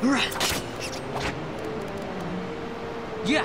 Right. Yeah. Ha!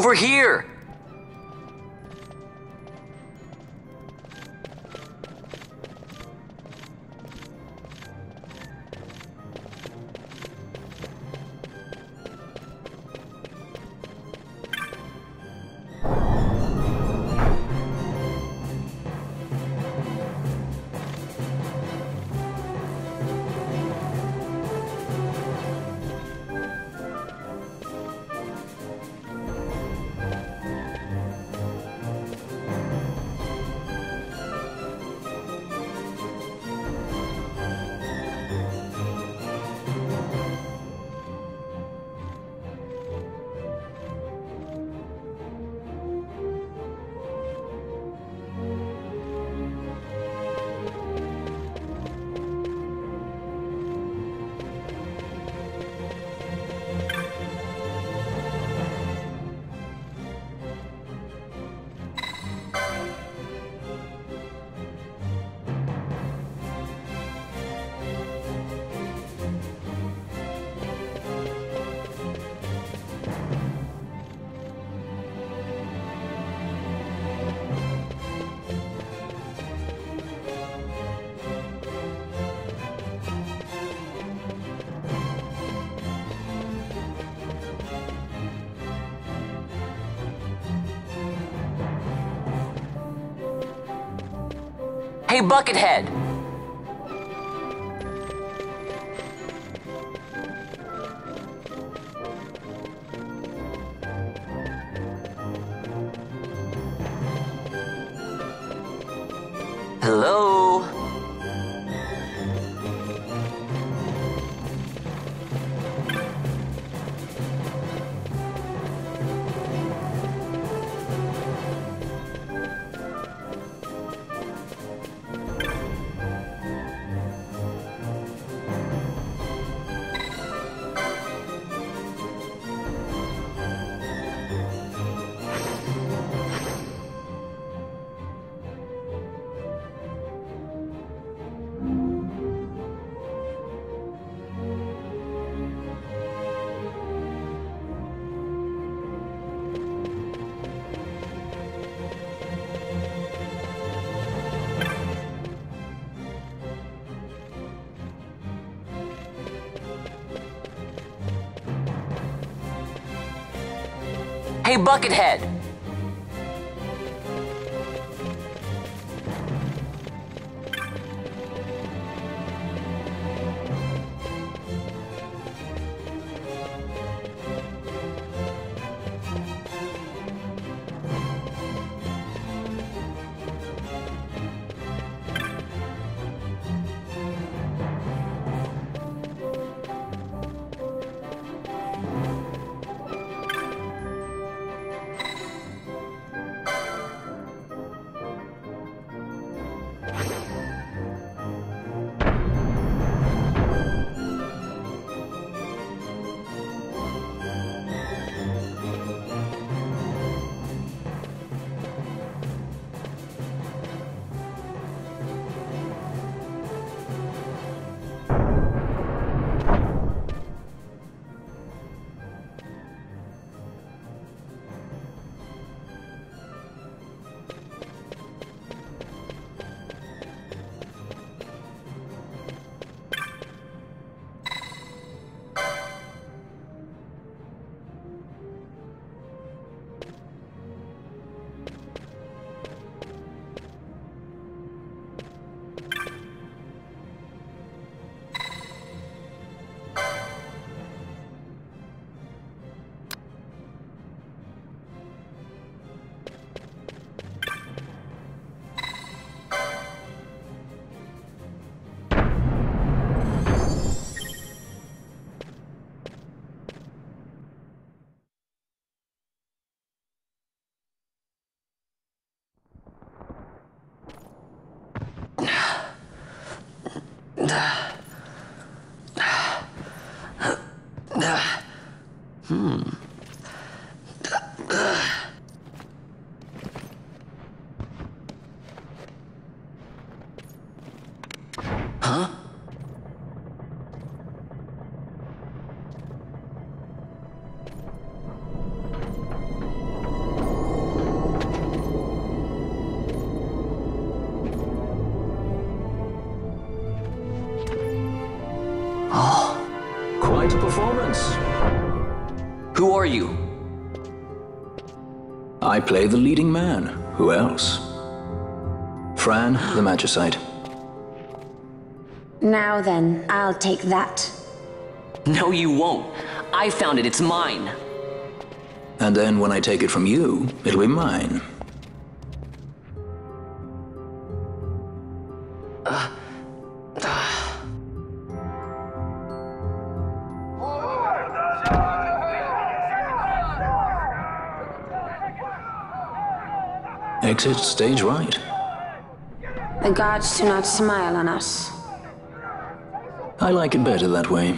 Over here! Hey, Buckethead! Hello? Hey, Buckethead! Quite a performance. Who are you? I play the leading man. Who else? Fran, the magicite. Now then, I'll take that. No, you won't. I found it, it's mine. And then when I take it from you, it'll be mine. Exit stage right. The guards do not smile on us. I like it better that way.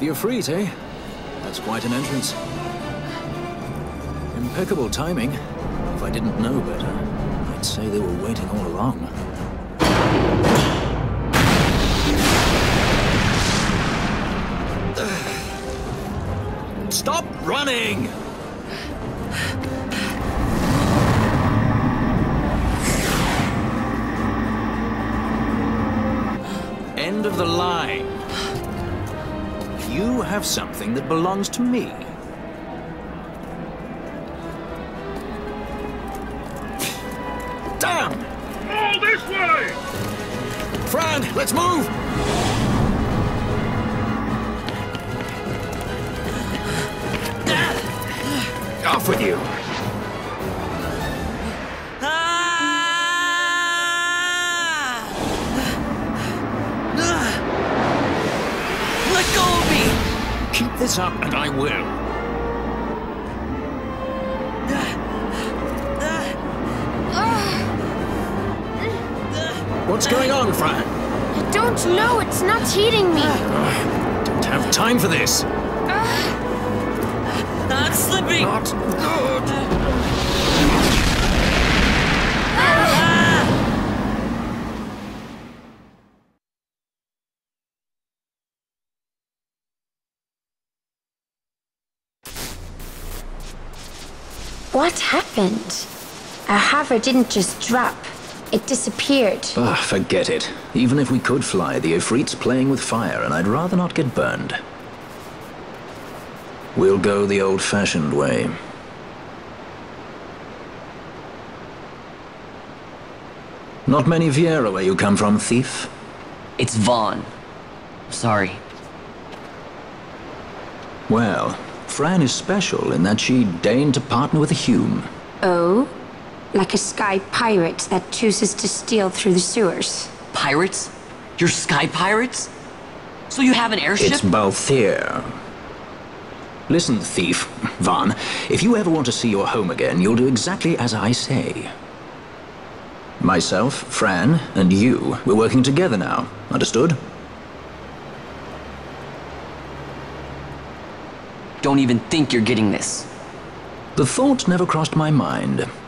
The Afreet, eh? That's quite an entrance. Impeccable timing. If I didn't know better, I'd say they were waiting all along. Stop running! End of the line. You have something that belongs to me. Damn! All this way! Fran, let's move! Off with you! Keep this up, and I will. What's going on, Fran? I don't know. It's not heating me. Don't have time for this. I'm slipping. Not good. What happened? Our hover didn't just drop. It disappeared. Ah, forget it. Even if we could fly, the Afreet's playing with fire, and I'd rather not get burned. We'll go the old-fashioned way. Not many Viera where you come from, thief? It's Vaughn. Sorry. Well... Fran is special in that she deigned to partner with a Hume. Oh? Like a sky pirate that chooses to steal through the sewers. Pirates? You're sky pirates? So you have an airship? It's Balthier. Listen, thief, Vaan, if you ever want to see your home again, you'll do exactly as I say. Myself, Fran, and you, we're working together now. Understood? Don't even think you're getting this. The thought never crossed my mind.